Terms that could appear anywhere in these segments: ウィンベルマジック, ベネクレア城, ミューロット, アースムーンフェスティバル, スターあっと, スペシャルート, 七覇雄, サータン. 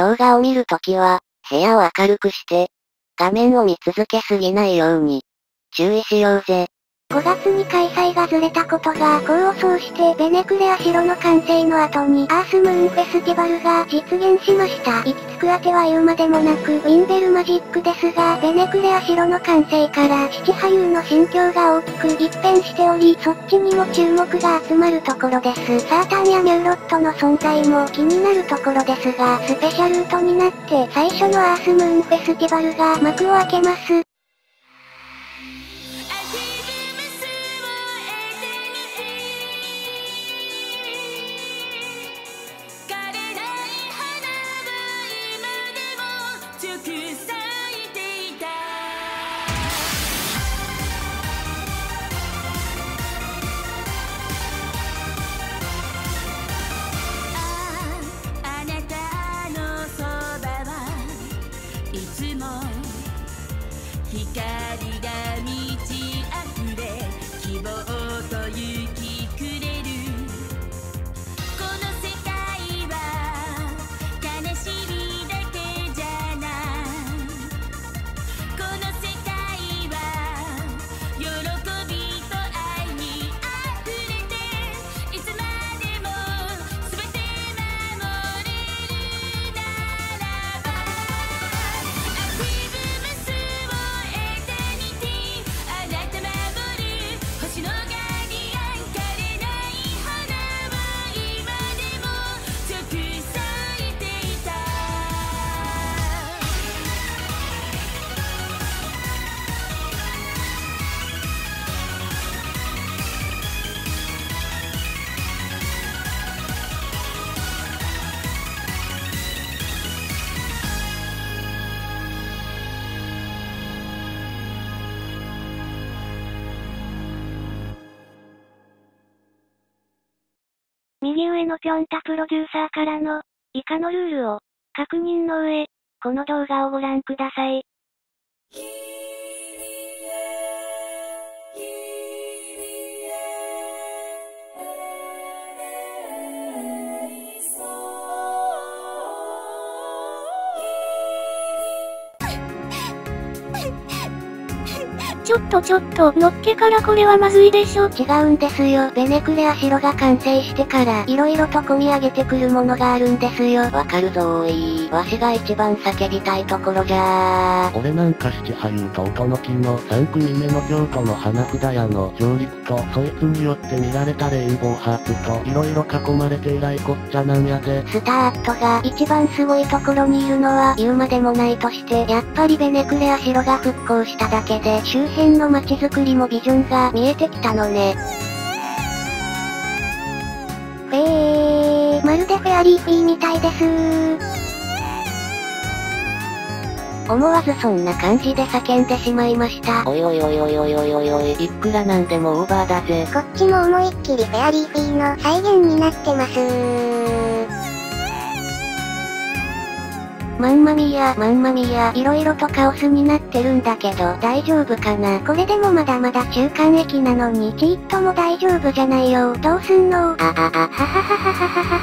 動画を見るときは、部屋を明るくして、画面を見続けすぎないように、注意しようぜ。5月に開催がずれたことが功を奏してベネクレア城の完成の後にアースムーンフェスティバルが実現しました。行き着くあては言うまでもなくウィンベルマジックですが、ベネクレア城の完成から七波優の心境が大きく一変しており、そっちにも注目が集まるところです。サータンやミューロットの存在も気になるところですが、スペシャルウトになって最初のアースムーンフェスティバルが幕を開けます。右上のぴょんたプロデューサーからの以下のルールを確認の上、この動画をご覧ください。ちょっと、のっけからこれはまずいでしょ。違うんですよ。ベネクレア城が完成してから、色々と込み上げてくるものがあるんですよ。わかるぞーい。わしが一番叫びたいところじゃー。俺なんか七波優と音の木の3組目の京都の花札屋の上陸と、そいつによって見られたレインボーハーツと、色々囲まれて以来こっちゃなんやで。スターアットが一番すごいところにいるのは言うまでもないとして、やっぱりベネクレア城が復興しただけで、周辺の街づくりもビジョンが見えてきたのね。フェー、まるでフェアリーフィーみたいですー。思わずそんな感じで叫んでしまいました。おいおいおいおいおいおいおいおい、いくらなんでもオーバーだぜ。こっちも思いっきりフェアリーフィーの再現になってますー。マンマミーや、いろいろとカオスになってるんだけど、大丈夫かな。これでもまだまだ中間駅なのに、ちっとも大丈夫じゃないよ。どうすんの。はははははははは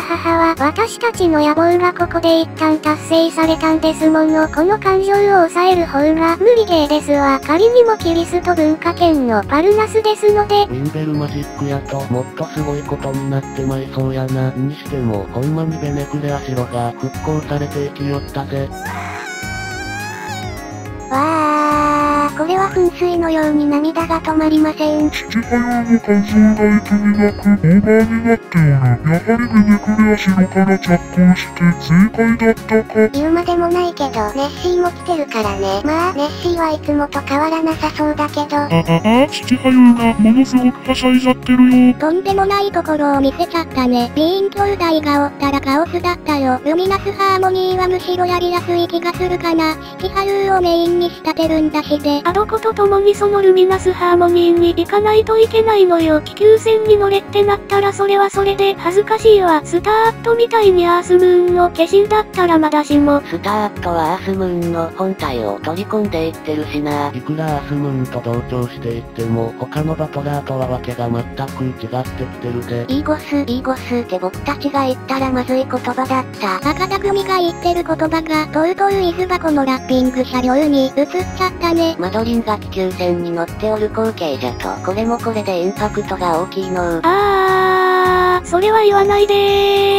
はははは。私たちの野望がここで一旦達成されたんですもの。この感情を抑える方が無理ゲーですわ。仮にもキリスト文化圏のパルナスですので。ウィンベルマジックやと、もっとすごいことになってまいそうやな。にしても、ほんまにベネクレア城が復興されていきよった。わー、これは噴水のように涙が止まりません。七波優の感想がいつになくオーバーになっておる。やはりベネクレア城から着工して正解だったか。言うまでもないけどネッシーも来てるからね。まあネッシーはいつもと変わらなさそうだけど、七波優がものすごくはしゃいじゃってるよ。とんでもないところを見せちゃったね。ビーン兄弟がおったらカオスだったよ。ルミナスハーモニーはむしろやりやすい気がするかな。七波優をメインに仕立てるんだしで。アドコと共にそのルミナスハーモニーに行かないといけないのよ。気球船に乗れってなったらそれはそれで恥ずかしいわ。スターアットみたいにアースムーンの化身だったらまだしも。スターアットはアースムーンの本体を取り込んでいってるしな。いくらアースムーンと同調していっても他のバトラーとはわけが全く違ってきてるぜ。イーゴスって僕たちが言ったらまずい言葉だった。バカ匠が言ってる言葉がトウトウイズバコのラッピング車両に映っちゃったね。マドリンが気球船に乗っておる光景じゃと、これもこれでインパクトが大きいの。あー、それは言わないで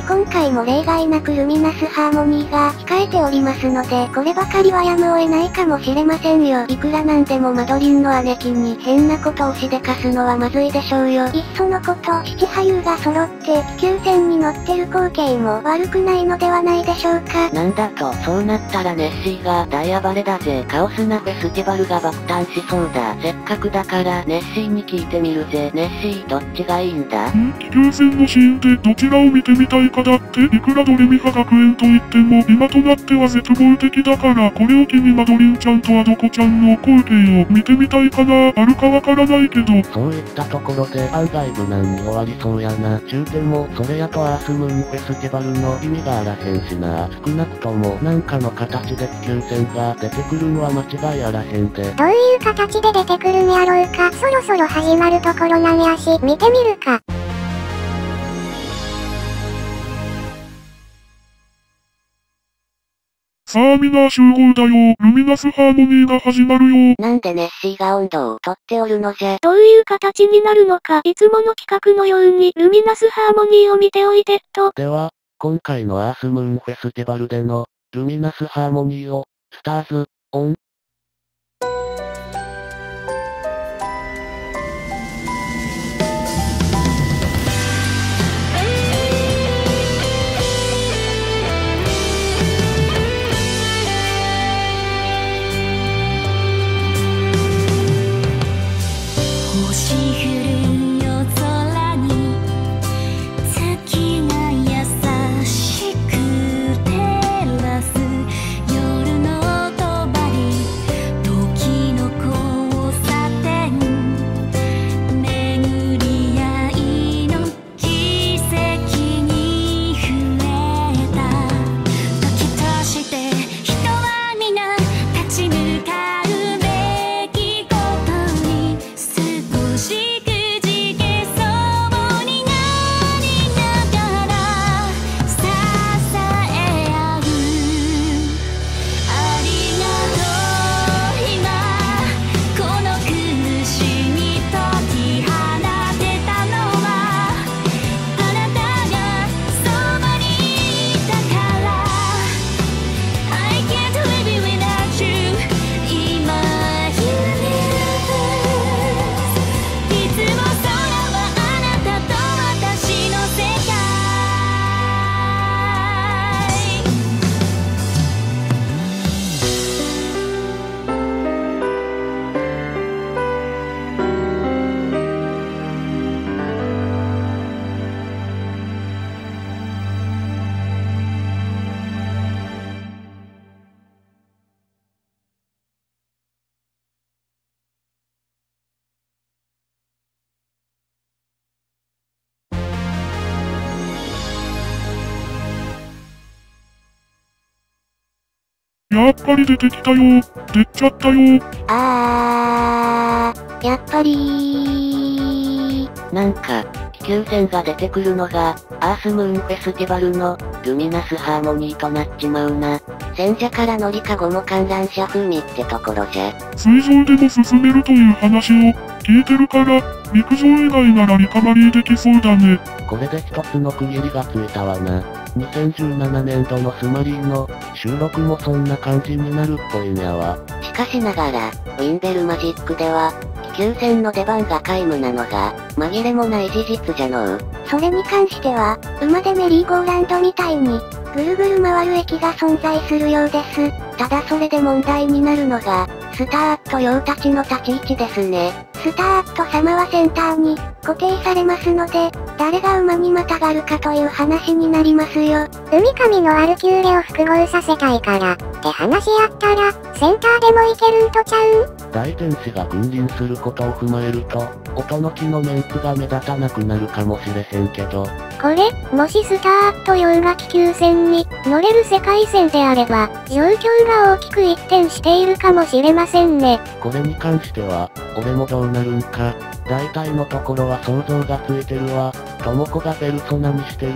ー。今回も例外なくルミナスハーモニーが控えておりますので、こればかりはやむを得ないかもしれませんよ。いくらなんでもマドリンの姉貴に変なことをしでかすのはまずいでしょうよ。いっそのこと、七俳優が揃って気球船に乗ってる光景も悪くないのではないでしょうか。なんだと、そうなったらネッシーが大暴れだぜ。カオスなフェスティバルが爆誕しそうだ。せっかくだからネッシーに聞いてみるぜ。ネッシー、どっちがいいんだ？気球船のシーンでどちらを見てみたいかだって。いくらドレミファ学園といっても今となっては絶望的だから、これを機にマドリンちゃんとアドコちゃんの光景を見てみたいかな。あるかわからないけど。そういったところでアーカイブなんに終わりそうやな。中でもそれやとアースムーンフェスティバルの意味があらへんしな。少なくともなんかの形で気球船が出てくるのは間違いあらへんで。どういう形で出てくるんやろうか。そろそろ始まるところなんやし、見てみるか。さあみんな集合だよ。ルミナスハーモニーが始まるよ。なんでネッシーが温度を取っておるのじゃ。どういう形になるのか、いつもの企画のようにルミナスハーモニーを見ておいてと。では、今回のアースムーンフェスティバルでのルミナスハーモニーをスターズオン。やっぱり出てきたよ。出ちゃったよ。あー、やっぱりー。なんか、気球船が出てくるのが、アースムーンフェスティバルの、ルミナスハーモニーとなっちまうな。戦車から乗りかごも観覧車風味ってところじゃ。水上でも進めるという話を聞いてるから、陸上以外ならリカバリーできそうだね。これで一つの区切りがついたわな。2017年度のスマリーの収録もそんな感じになるっぽいにゃわ。しかしながら、ウィンベルマジックでは、気球船の出番が皆無なのが、紛れもない事実じゃのう。それに関しては、馬でメリーゴーランドみたいに、ぐるぐる回る駅が存在するようです。ただそれで問題になるのが、スターアット用たちの立ち位置ですね。スターアット様はセンターに固定されますので、誰が馬にまたがるかという話になりますよ。海神のアルキューレを複合させたいからって話やったら、センターでもいけるんとちゃうん？大天使が君臨することを踏まえると、音の木のメンツが目立たなくなるかもしれへんけど。これ、もしスターというが気球船に乗れる世界線であれば、状況が大きく一転しているかもしれませんね。これに関しては、俺もどうなるんか。大体のところは想像がついてるわ。ともこがペルソナにしてる。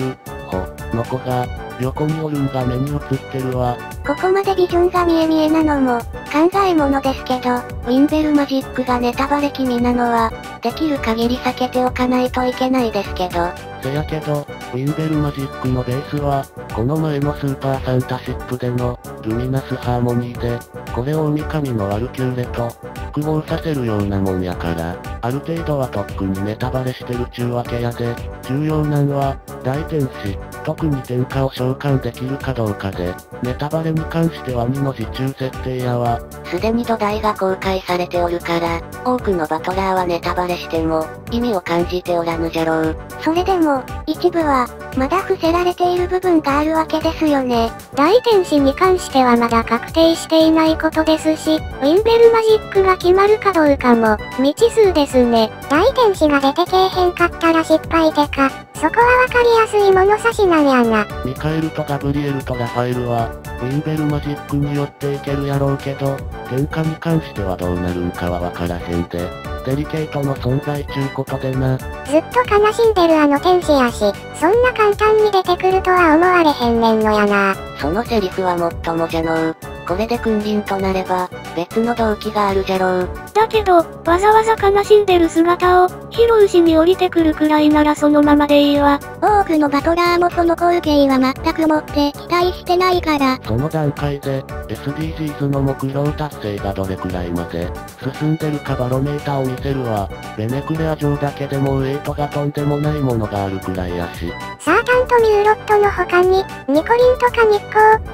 ほ、の子が、横におるんが目に映ってるわ。ここまでビジョンが見え見えなのも、考えものですけど、ウィンベルマジックがネタバレ気味なのは、できる限り避けておかないといけないですけど。せやけど、ウィンベルマジックのベースは、この前のスーパーサンタシップでの、ルミナスハーモニーで、これを海神のワルキューレと、複合させるようなもんやから、ある程度はとっくにネタバレしてるちゅうわけやで、重要なんは、大天使、特に天下を召喚できるかどうかで、ネタバレに関しては2の字中設定やわ。すでに土台が公開されておるから、多くのバトラーはネタバレしても、意味を感じておらぬじゃろう。それでも、一部は、まだ伏せられている部分があるわけですよね。大天使に関してはまだ確定していないことですし、ウィンベルマジックが決まるかどうかも、未知数ですね。大天使が出てけえへんかったら失敗でか、そこはわかりやすい物差しなんやな。ミカエルとガブリエルとラファエルは、ウィンベルマジックによっていけるやろうけど、天下に関してはどうなるんかはわからへんで。デリケートの存在ちゅうことでな。ずっと悲しんでるあの天使やし、そんな簡単に出てくるとは思われへんねんのやな。そのセリフはもっともじゃのう。これで君臨となれば、別の動機があるじゃろう。だけど、わざわざ悲しんでる姿を、拾うしに降りてくるくらいならそのままでいいわ。多くのバトラーもその光景は全くもって期待してないから。その段階で、SDGs の目標達成がどれくらいまで、進んでるかバロメーターを見せるわ。ベネクレア城だけでもウエイトがとんでもないものがあるくらいやし。サータンとミューロットの他に、ニコリンとか日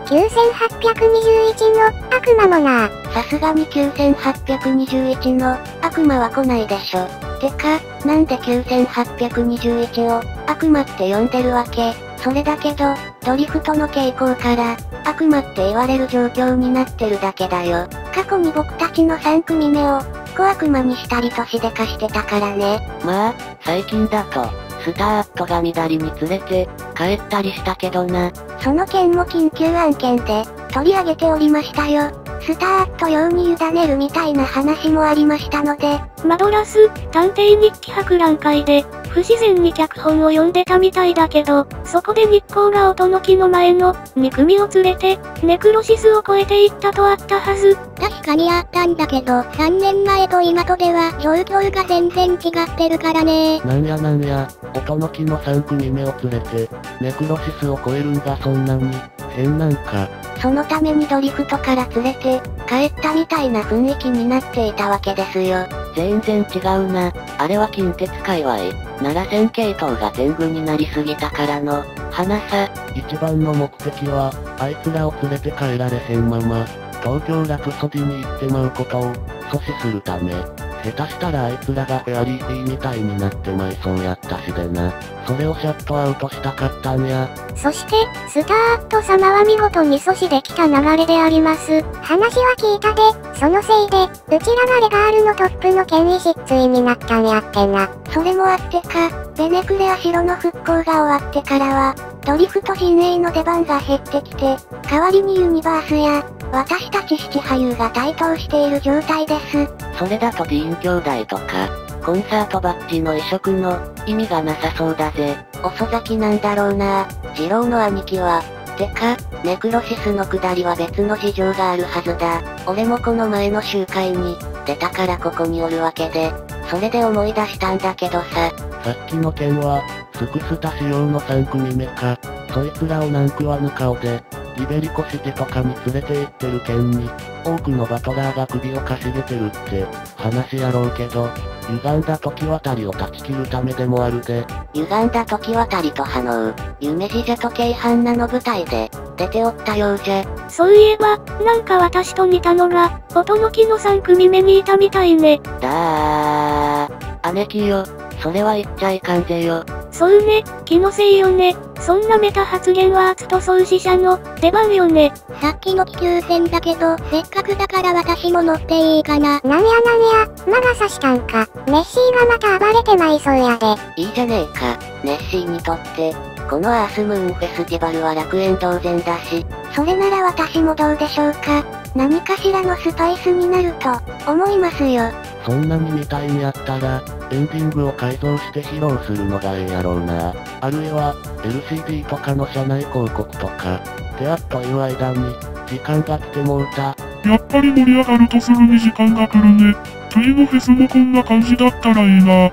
光、9821の悪魔もな。さすがに9821の悪魔は来ないでしょ。てか、なんで9821を悪魔って呼んでるわけ？それだけど、ドリフトの傾向から、悪魔って言われる状況になってるだけだよ。過去に僕たちの3組目を、小悪魔にしたり年で化してたからね。まあ、最近だと、スターットが乱りに連れて、帰ったりしたけどな。その件も緊急案件で、取り上げておりましたよ。スターット用に委ねるみたいな話もありましたので。マドラス、探偵日記博覧会で、不自然に脚本を読んでたみたいだけど、そこで日光が音の木の前の2組を連れて、ネクロシスを越えていったとあったはず。確かにあったんだけど、3年前と今とでは状況が全然違ってるからね。なんや、音の木の3組目を連れて、ネクロシスを越えるんがそんなに変なんか。そのためにドリフトから連れて、帰ったみたいな雰囲気になっていたわけですよ。全然違うな。あれは近鉄界隈、奈良線系統が天狗になりすぎたからの、花さ。一番の目的は、あいつらを連れて帰られへんまま、東京ラプソディに行ってまうことを、阻止するため。下手したらあいつらがフェアリーフィーみたいになってまいそうやったしでな。それをシャットアウトしたかったんや。そして、スターット様は見事に阻止できた流れであります。話は聞いたで、そのせいで、うちらがレガールのトップの権威失墜になったんやってな。それもあってか、ベネクレア城の復興が終わってからは、ドリフト陣営の出番が減ってきて、代わりにユニバースや、私たち七波優が台頭している状態です。それだとディーン兄弟とか、コンサートバッジの移植の意味がなさそうだぜ。遅咲きなんだろうな。二郎の兄貴は。てか、ネクロシスの下りは別の事情があるはずだ。俺もこの前の集会に出たからここにおるわけで、それで思い出したんだけどさ。さっきの件は、スクスタ仕様の3組目か。そいつらをなんくわぬ顔で、リベリコシティとかに連れて行ってる件に、多くのバトラーが首をかしげてるって話やろうけど、歪んだ時渡りを断ち切るためでもあるで。歪んだ時渡りとハノウ、夢じじゃとケイハンナの舞台で、出ておったようじゃ。そういえば、なんか私と似たのが、音の木の3組目にいたみたいね。だー、姉貴よ、それは言っちゃいかんぜよ。そうね、気のせいよね。そんなメタ発言はアツト創始者の出番よね。さっきの気球船だけど、せっかくだから私も乗っていいかな。なんやなんや、魔が差したんか。ネッシーがまた暴れてまいそうやで。いいじゃねえか、ネッシーにとって。このアースムーンフェスティバルは楽園同然だし。それなら私もどうでしょうか。何かしらのスパイスになると思いますよ。そんなにみたいにあったら、エンディングを改造して披露するのがええやろうな。あるいは、LCD とかの社内広告とか。であっという間に、時間が来てもうた。やっぱり盛り上がるとすぐに時間が来るね。トリノフェスもこんな感じだったらいいな。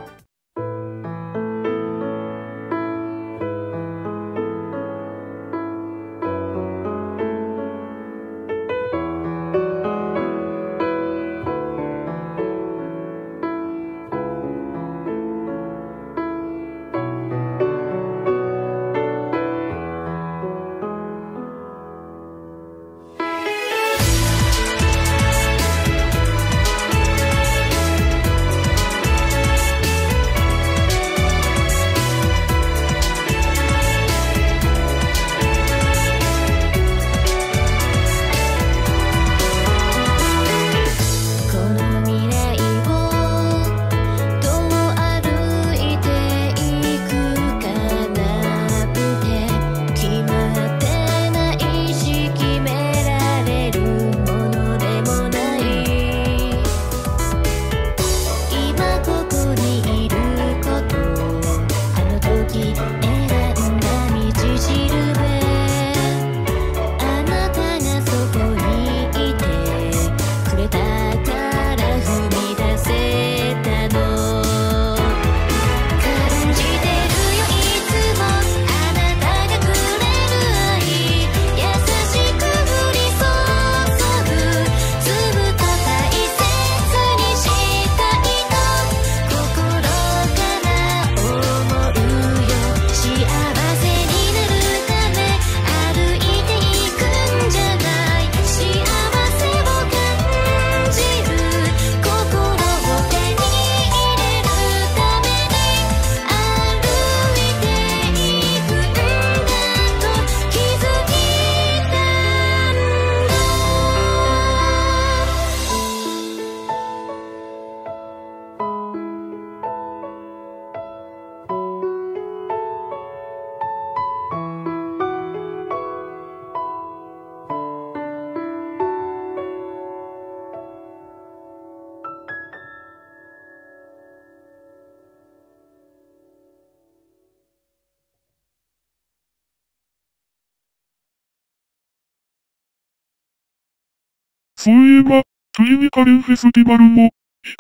そういえば、トリニカレンフェスティバルも、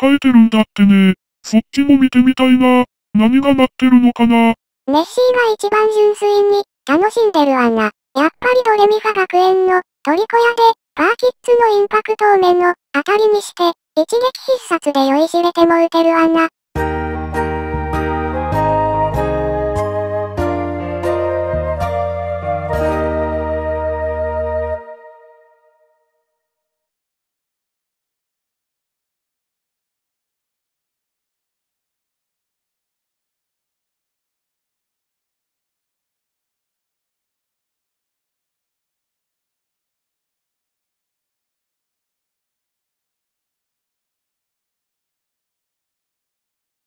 控えてるんだってね。そっちも見てみたいな。何が待ってるのかな。ネッシーが一番純粋に、楽しんでるわな。やっぱりドレミファ学園の、トリコ屋で、パーキッズのインパクトを目の、あたりにして、一撃必殺で酔いしれてもうてるわな。